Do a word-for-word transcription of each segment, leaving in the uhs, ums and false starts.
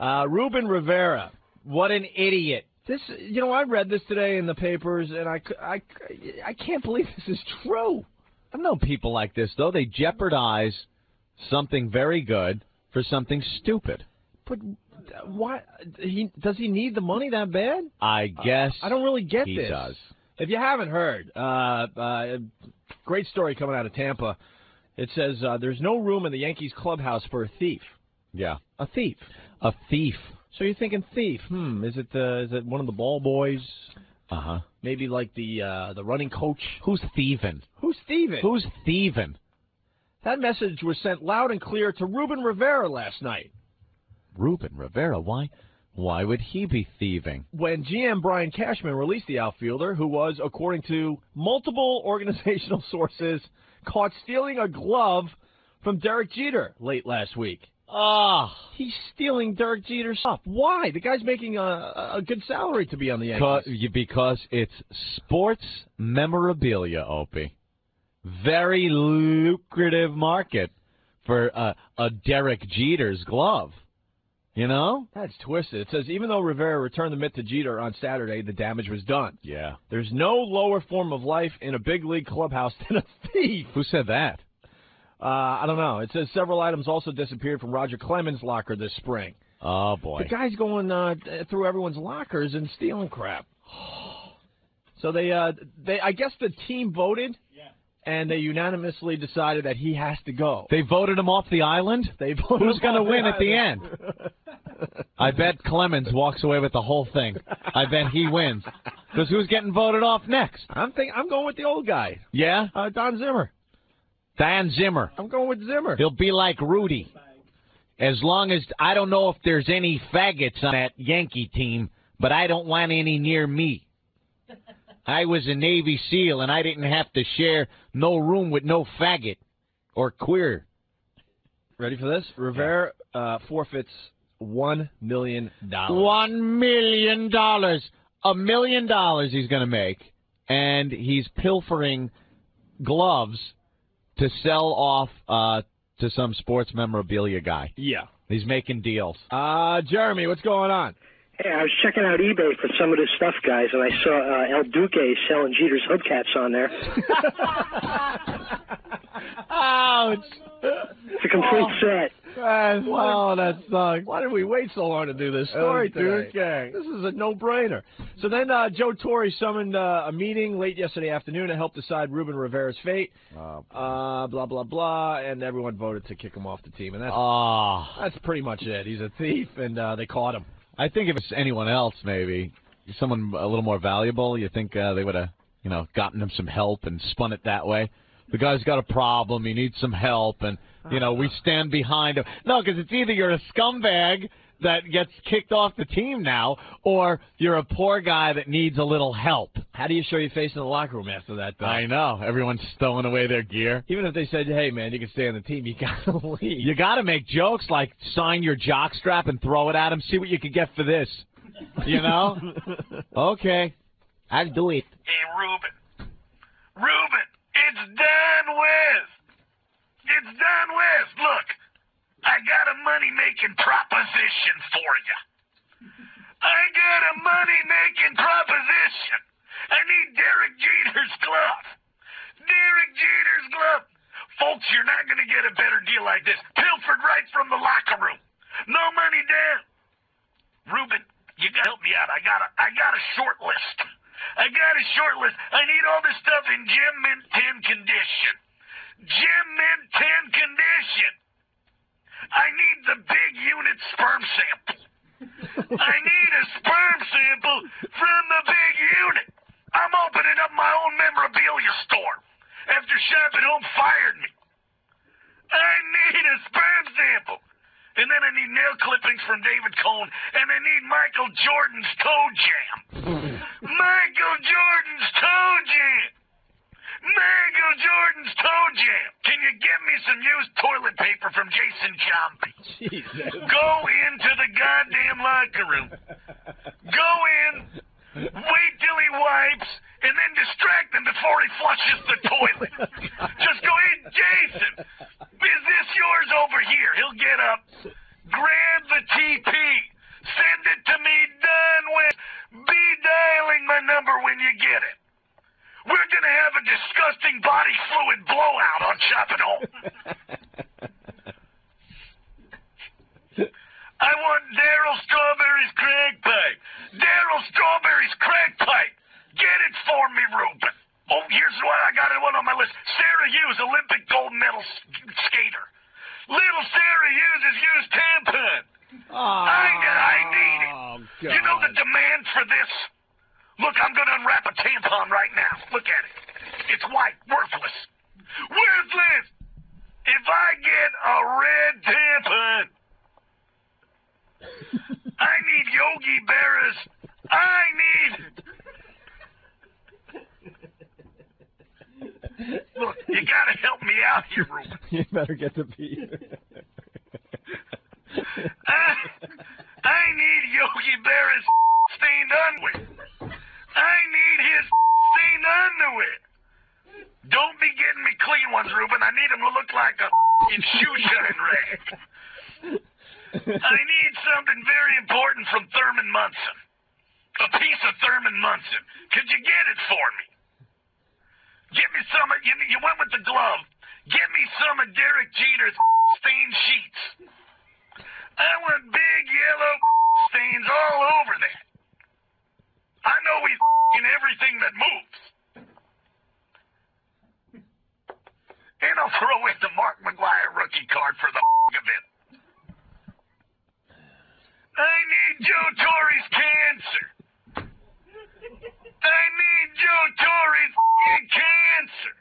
Uh, Ruben Rivera, what an idiot. This, you know, I read this today in the papers, and I, I, I can't believe this is true. I've known people like this, though. They jeopardize something very good for something stupid. But why? He, does he need the money that bad? I guess uh, I don't really get he this. Does. If you haven't heard, uh, uh, great story coming out of Tampa. It says uh, there's no room in the Yankees clubhouse for a thief. Yeah, a thief. A thief. So you're thinking thief? Hmm. Is it uh, is it one of the ball boys? Uh huh. Maybe like the uh, the running coach. Who's thieving? Who's thieving? Who's thieving? That message was sent loud and clear to Ruben Rivera last night. Ruben Rivera? Why? Why would he be thieving? When G M Brian Cashman released the outfielder, who was, according to multiple organizational sources, caught stealing a glove from Derek Jeter late last week. Ah, oh. He's stealing Derek Jeter's stuff. Why? The guy's making a, a good salary to be on the Yankees. Because it's sports memorabilia, Opie. Very lucrative market for uh, a Derek Jeter's glove. You know? That's twisted. It says, even though Rivera returned the mitt to Jeter on Saturday, the damage was done. Yeah. There's no lower form of life in a big league clubhouse than a thief. Who said that? Uh, I don't know. It says several items also disappeared from Roger Clemens' locker this spring. Oh, boy. The guy's going uh, through everyone's lockers and stealing crap. So they, uh, they, I guess the team voted. Yeah. And they unanimously decided that he has to go. They voted him off the island? They voted Who's going to win at the end? I bet Clemens walks away with the whole thing. I bet he wins. Because who's getting voted off next? I'm think, I'm going with the old guy. Yeah? Uh, Don Zimmer. Don Zimmer. I'm going with Zimmer. He'll be like Rudy. As long as, I don't know if there's any faggots on that Yankee team, but I don't want any near me. I was a Navy SEAL, and I didn't have to share no room with no faggot or queer. Ready for this? Rivera uh, forfeits one million dollars. one million dollars. A million dollars he's going to make, and he's pilfering gloves to sell off uh, to some sports memorabilia guy. Yeah. He's making deals. Uh, Jeremy, what's going on? Hey, I was checking out eBay for some of this stuff, guys, and I saw uh, El Duque selling Jeter's hubcaps on there. Ouch! It's a complete oh. set. Man, wow, that sucks. Why did we wait so long to do this story, dude? This is a no-brainer. So then uh, Joe Torre summoned uh, a meeting late yesterday afternoon to help decide Ruben Rivera's fate. Oh, uh, blah, blah, blah, and everyone voted to kick him off the team. And that's, oh. that's pretty much it. He's a thief, and uh, they caught him. I think if it's anyone else, maybe, someone a little more valuable, you think uh, they would have, you know, gotten him some help and spun it that way. The guy's got a problem. He needs some help, and, you know, we stand behind him. No, because it's either you're a scumbag that gets kicked off the team now, or you're a poor guy that needs a little help. How do you show your face in the locker room after that, though? I know. Everyone's stowing away their gear. Even if they said, hey, man, you can stay on the team, you got to leave. You got to make jokes like sign your jockstrap and throw it at him, see what you can get for this. You know? Okay. I'll do it. Hey, Ruben. Ruben, it's Don West. It's Don West. Look. I got a money-making proposition for you. I got a money-making proposition. I need Derek Jeter's glove. Derek Jeter's glove. Folks, you're not going to get a better deal like this. Pilfered right from the locker room. No money down. Ruben, you got to help me out. I got a, I got a short list. I got a short list. I need all this stuff in gem mint tin condition. Gem mint tin condition. I need the big unit sperm sample. I need a sperm sample from the big unit. I'm opening up my own memorabilia store after Shop at Home fired me. I need a sperm sample. And then I need nail clippings from David Cohn, and I need Michael Jordan's toe jam. Michael Jordan's toe jam. Michael Jordan's toe jam. Can you get me some used toilet paper from Jason Chompy? Jesus. Go into the goddamn locker room. Go in, wait till he wipes, and then distract him before he flushes the toilet. Just go in, Jason, is this yours over here? He'll get up, grab the T P, number when you get it. We're going to have a disgusting body fluid blowout on Choppin' Hall. I want Daryl Strawberry's crack pipe. Daryl Strawberry's crack pipe. Get it for me, Ruben. Oh, here's what I got one on my list. Sarah Hughes, Olympic gold medal sk skater. Little Sarah Hughes has used tampon. Oh, I, I need it. Oh, you know the demand for this? Look, I'm going to unwrap a tampon right now. Look at it. It's white. Worthless. Worthless! If I get a red tampon, I need Yogi Berra's. I need... Look, you got to help me out here, Ruben. You better get to pee. I, I need Yogi Berra's stained underwear. I need his stained underwear. Don't be getting me clean ones, Ruben. I need them to look like a shoe shine rag. I need something very important from Thurman Munson. A piece of Thurman Munson. Could you get it for me? Get me some of, you, you went with the glove. Get me some of Derek Jeter's stained sheets. I want big yellow stains all over that. I know he's in everything that moves. And I'll throw in the Mark McGwire rookie card for the event. I need Joe Torre's cancer. I need Joe Torre's cancer.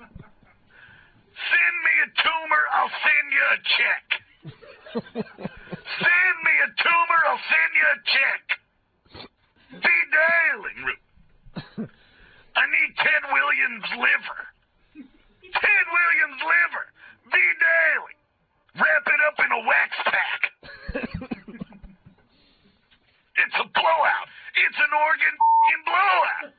Send me a tumor, I'll send you a check. Send me a tumor, I'll send you a check. Be dialing. I need Ted Williams' liver. Ted Williams' liver. Be dialing. Wrap it up in a wax pack. It's a blowout. It's an organ blowout.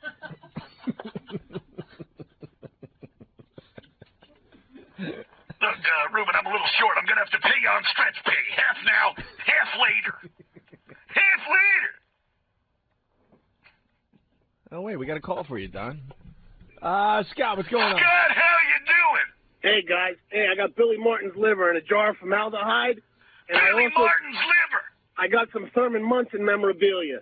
Look, uh, Ruben, I'm a little short. I'm going to have to pay you on stretch pay. Half now, half later. Half later. Oh, wait, we got a call for you, Don. Uh, Scott, what's going on? Scott, how you doing? Hey, guys. Hey, I got Billy Martin's liver in a jar of formaldehyde. And Billy I also, Martin's liver? I got some Thurman Munson memorabilia.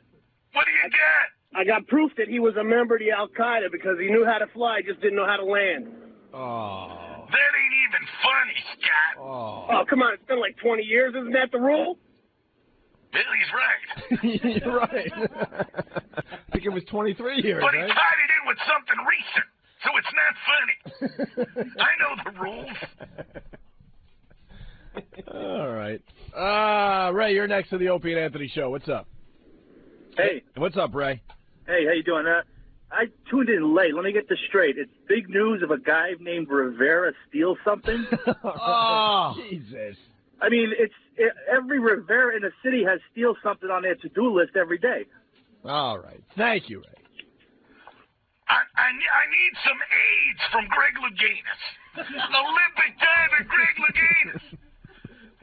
What do you got? I got proof that he was a member of the Al-Qaeda because he knew how to fly, just didn't know how to land. Oh. That ain't even funny, Scott. Oh, oh come on. It's been like twenty years. Isn't that the rule? Billy's right. You're right. I think it was twenty-three years, but he right? tied it in with something recent, so it's not funny. I know the rules. All right. Uh, Ray, you're next to the Opie and Anthony show. What's up? Hey. What's up, Ray? Hey, how you doing? Uh, I tuned in late. Let me get this straight. It's big news of a guy named Rivera steal something. Oh, Jesus. I mean, it's it, every Rivera in the city has steal something on their to-do list every day. All right. Thank you, Ray. I, I, I need some AIDS from Greg Louganis. Olympic diver Greg Louganis.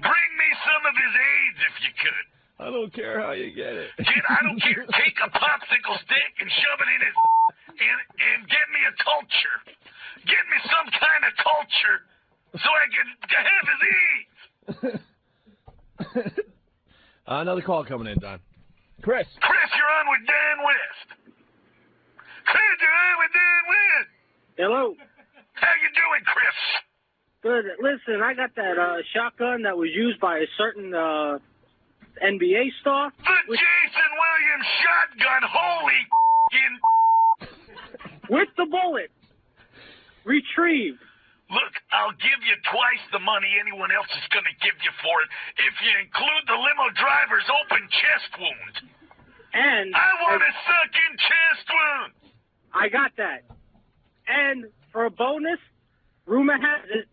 Bring me some of his AIDS if you could. I don't care how you get it. Kid, I don't care. Take a popsicle stick and shove it in his and, and get me a culture. Get me some kind of culture so I can have his AIDS. uh, another call coming in, Don. Chris. Chris, you're on with Don West. Chris, you're on with Don West. Hello. How you doing, Chris? Good. Listen, I got that uh, shotgun that was used by a certain uh, N B A star. The with... Jason Williams shotgun. Holy f***ing. With the bullet. Retrieved. Look, I'll give you twice the money anyone else is going to give you for it if you include the limo driver's open chest wound. And I want a sucking chest wound. I got that. And for a bonus, rumor has it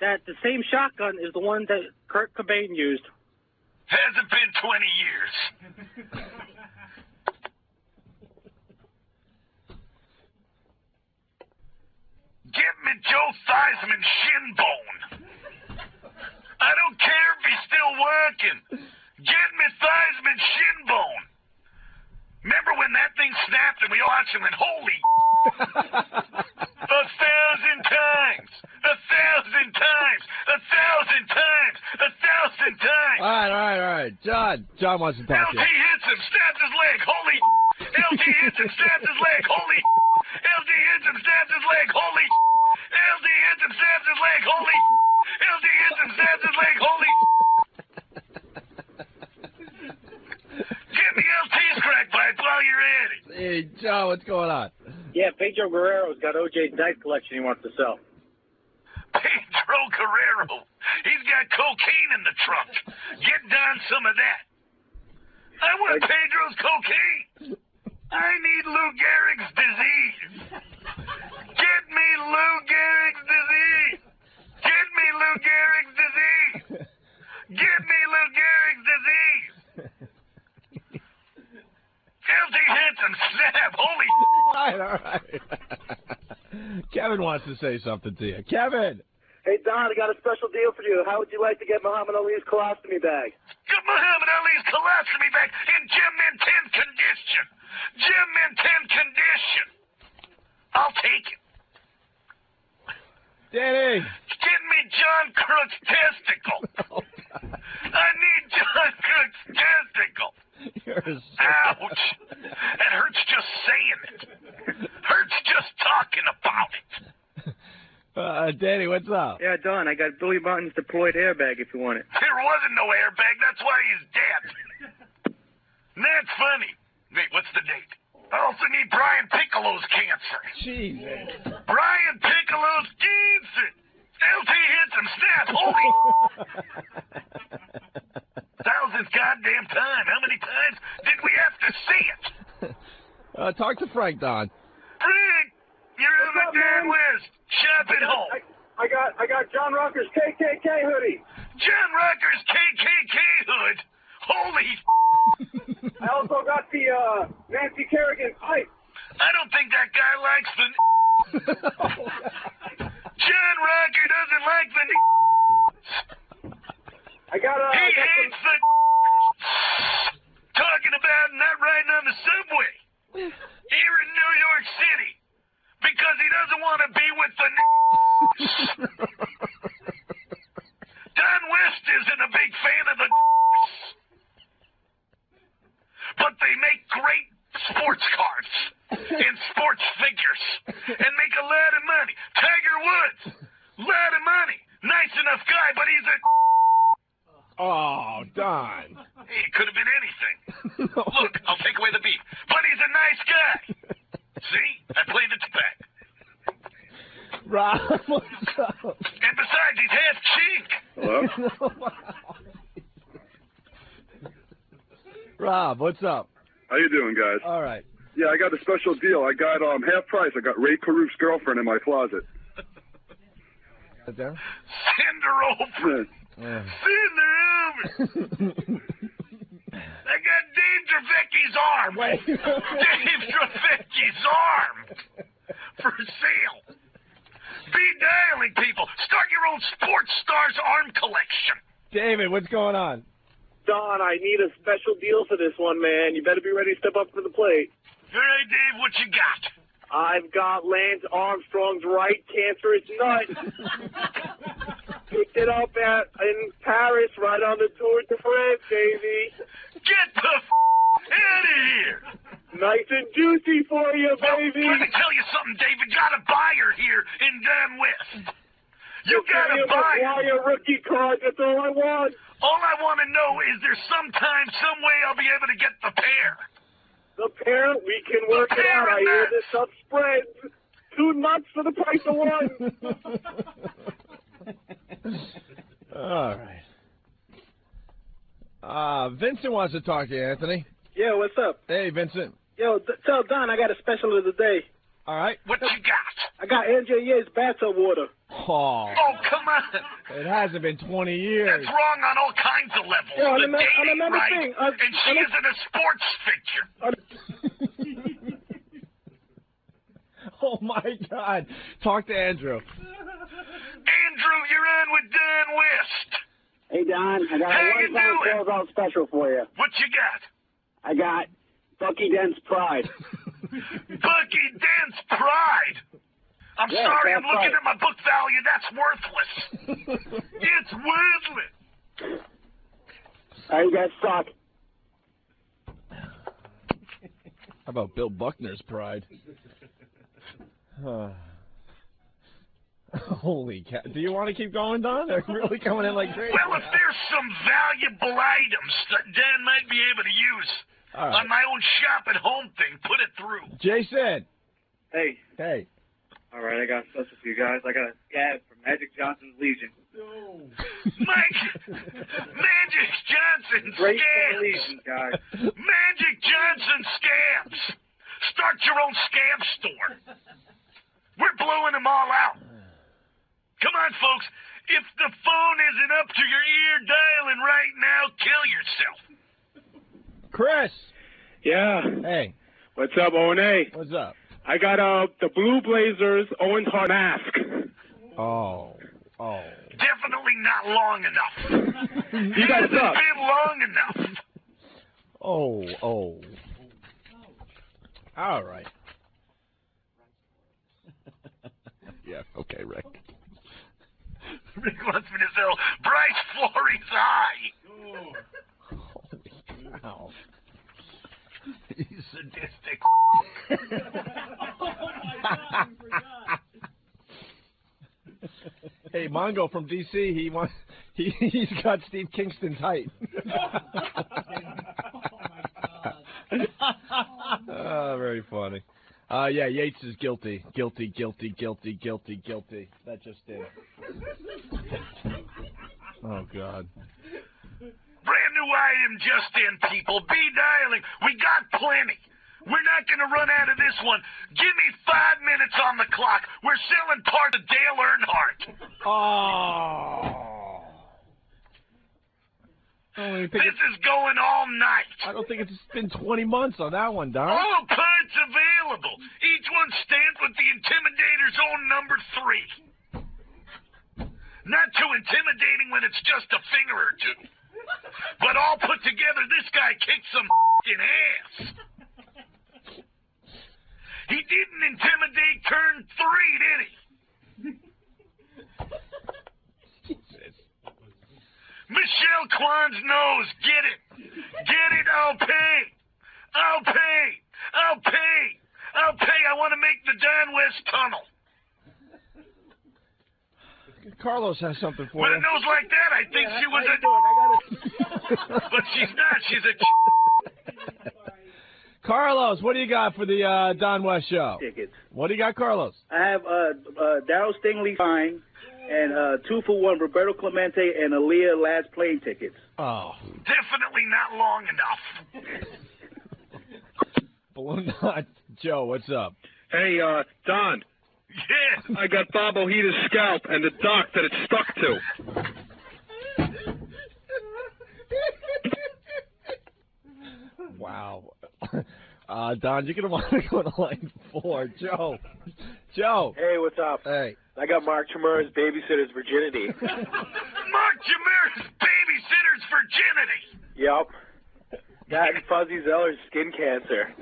that the same shotgun is the one that Kurt Cobain used. Hasn't been twenty years. Get me Joe Theismann shin bone. I don't care if he's still working. Get me Theismann shin bone. Remember when that thing snapped? and we all had some, and holy a thousand times, a thousand times, a thousand times, a thousand times. All right, all right, all right. John, John wants to talk to you. L T hits him, snaps his leg, holy L T hits him, snaps his leg, holy L T hits him, snaps his leg, holy L D hits him, snaps his leg, holy L D hits him, snaps his leg, holy Get the L T's crack pipe while you're at it. Hey, John, what's going on? Yeah, Pedro Guerrero's got O J's knife collection he wants to sell. Pedro Guerrero? He's got cocaine in the trunk. Get Don some of that. I want like, Pedro's cocaine. I need Lou Gehrig's disease. Get me Lou Gehrig's disease. Get me Lou Gehrig's disease. Get me Lou Gehrig's disease. L T hits him, snap, holy All right, all right. Kevin wants to say something to you. Kevin! Hey, Don, I got a special deal for you. How would you like to get Muhammad Ali's colostomy bag? Get Muhammad Ali's colostomy bag in Jim Minton condition. Jim Minton condition. I'll take it. Danny! Get me John Crook's testicle. Oh, God. I need John Crook's testicle. You're a Ouch! That hurts just saying it. Hurts just talking about it. Uh, Danny, what's up? Yeah, Don, I got Billy Martin's deployed airbag if you want it. There wasn't no airbag. That's why he's dead. That's funny. Wait, what's the date? I also need Brian Piccolo's cancer. Jesus. Brian Piccolo's cancer. L T hits him. Snap. Holy. Thousandth goddamn time. How many times did we have to see it? uh, talk to Frank, Don. Frank, you're on the Don West. Shop at home. I, I got I got John Rocker's K K K hoodie. John Rocker's K K K hood. Holy. I also got the uh, Nancy Kerrigan pipe. I don't think that guy likes the. John Rocker doesn't like the. I got a. He got hates some... the talking about not riding on the subway here in New York City because he doesn't want to be with the. Don West isn't a big fan of the, but they make great sports cars and sports figures and make a lot of money. Tiger Woods, lot of money, nice enough guy, but he's a. Oh, Don. Hey, it could have been anything. No. Look, I'll take away the beef. But he's a nice guy. See? I played it back. Rob, what's up? And besides, he's half cheek. Hello? No, wow. Rob, what's up? How you doing, guys? All right. Yeah, I got a special deal. I got um half price. I got Ray Caruth's girlfriend in my closet. Is there? Send her over. Yeah. Send her over. I got Dave Dravecki's arm. Wait. Dave Dravecki's arm for sale. Be dialing people. Start your own sports stars arm collection. David, what's going on? Don, I need a special deal for this one, man. You better be ready to step up to the plate. All right, Dave, what you got? I've got Lance Armstrong's right cancerous nut. Picked it up at, in Paris, right on the Tour de France, baby. Get the f*** out of here. Nice and juicy for you, baby. Well, let me tell you something, David. Got a buyer here in Don West. You You're got a buyer. Your rookie card. That's all I want. All I want to know is there's sometime, some way I'll be able to get the pair. The pair? We can work it out. I hear this up spread. Two months for the price of one. All right. Uh, Vincent wants to talk to you, Anthony. Yeah, what's up? Hey, Vincent. Yo, d tell Don I got a special of the day. All right. What you got? I got N J A's bathtub water. Oh. Oh, come on. It hasn't been twenty years. That's wrong on all kinds of levels. Yo, the dating, right? Thing, uh, and she isn't a sports figure. Uh, oh, my God. Talk to Andrew. Andrew, you're on with Don West. Hey, Don, I got How a one-time sales out special for you. What you got? I got Bucky Dent's pride. Bucky Dent's pride. I'm yeah, sorry, I'm looking right. at my book value. That's worthless. It's worthless. All right, you guys suck. How about Bill Buckner's pride? Huh. Holy cow. Do you want to keep going, Don? They're really coming in like crazy. Well, if there's some valuable items that Dan might be able to use right. on my own shop at home thing, put it through. Jason. Hey. Hey. All right, I got special for you guys. I got a scab from Magic Johnson's Legion. No. Mike, Magic Johnson scabs. Guys. Magic Johnson scabs. Start your own scab store. We're blowing them all out. Come on, folks. If the phone isn't up to your ear dialing right now, kill yourself. Chris. Yeah. Hey. What's up, O N A? What's up? I got uh, the Blue Blazers Owen Hart mask. Oh, oh. Definitely not long enough. You guys suck. Been long enough. Oh, oh. All right. Yeah. Okay, Rick. Rick wants me to sell Bryce Florey's eye. Holy cow. He's sadistic. Oh my God, we forgot. Hey, Mongo from D C, he wants, he, he's got Steve Kingston's height. Oh my God. Oh, very funny. Uh, yeah, Yates is guilty. Guilty, guilty, guilty, guilty, guilty. That just did it. Oh, God. Brand new item just in, people. Be dialing. We got plenty. We're not going to run out of this one. Give me five minutes on the clock. We're selling part of Dale Earnhardt. Oh. This it's... is going all night. I don't think it's been twenty months on that one, Don. All kinds available. Each one stands with the Intimidator's own number three. Not too intimidating when it's just a finger or two. But all put together, this guy kicked some f***ing ass. He didn't intimidate turn three, did he? Jesus. Michelle Kwan's nose, get it. Get it, I'll pay. I'll pay. I'll pay. I'll pay. I want to make the Don West Tunnel. Carlos has something for you. With a nose like that, I think yeah, she was a... I got it. But she's not. She's a... Carlos, what do you got for the uh, Don West show? Tickets. What do you got, Carlos? I have uh, uh, Daryl Stingley fine and uh, two for one Roberto Clemente and Aaliyah last plane tickets. Oh. Definitely not long enough. Balloon Knot Joe, what's up? Hey, uh, Don. Yeah. I got Bob Ojita's scalp and the dock that it's stuck to. Wow. Uh, Don, you're going to want to go to line four. Joe. Joe. Hey, what's up? Hey. I got Mark Chmura's babysitter's virginity. Mark Chmura's babysitter's virginity. Yep. Got Fuzzy Zeller's skin cancer.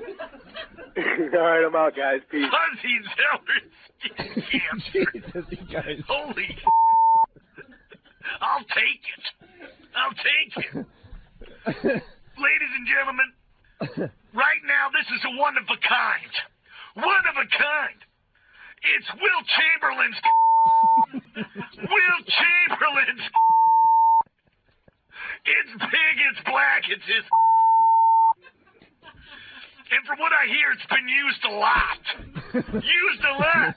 All right, I'm out, guys. Peace. Fuzzy Zeller's Jesus, you guys. Holy I'll take it. I'll take it. Ladies and gentlemen, right now this is a one of a kind. One of a kind. It's Wilt Chamberlain's Wilt Chamberlain's It's big, it's black, it's his. And from what I hear, it's been used a lot. Used a lot.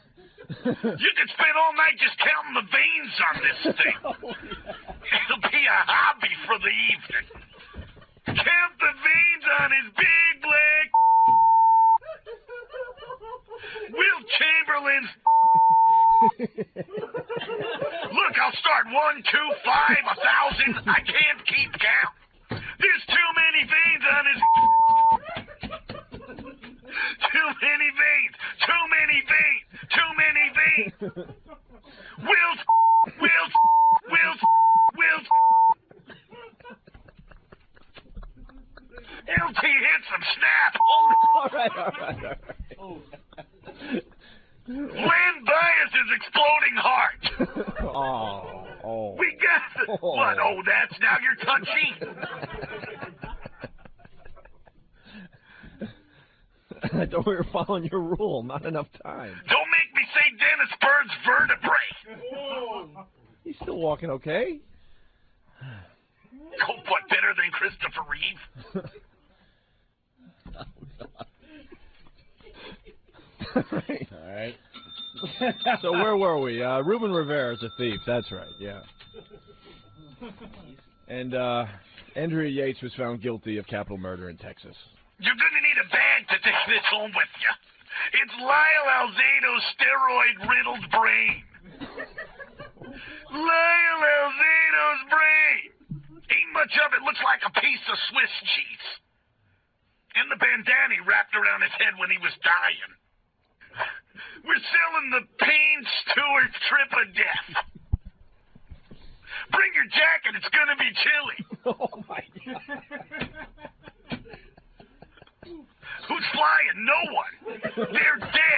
You could spend all night just counting the veins on this thing. It'll be a hobby for the evening. Count the veins on his big black. Will Chamberlain's. Look, I'll start one, two, five, a thousand. I can't keep count. There's too many veins on his. Too many veins. Too many veins. Too many veins. Will's, Will's, Will's, Will's. Guilty, handsome snap. All right, all right, all right. Oh. Land Bias's exploding heart. Oh, oh. We got the... Oh. What? Oh, that's now you're touchy. I thought we were following your rule. Not enough time. Don't make me say Dennis Bird's vertebrae. Oh. He's still walking okay. Oh, what better than Christopher Reeve? Oh, God. Right. All right. So where were we? Uh, Ruben Rivera is a thief. That's right, yeah. And uh, Andrea Yates was found guilty of capital murder in Texas. You're going to need a bag to take this home with you. It's Lyle Alzado's steroid-riddled brain. Lyle Alzado's brain. Ain't much of it. Looks like a piece of Swiss cheese. And the bandana wrapped around his head when he was dying. We're selling the Payne Stewart trip of death. Bring your jacket. It's going to be chilly. Oh, my God. Who's flying? No one. They're dead.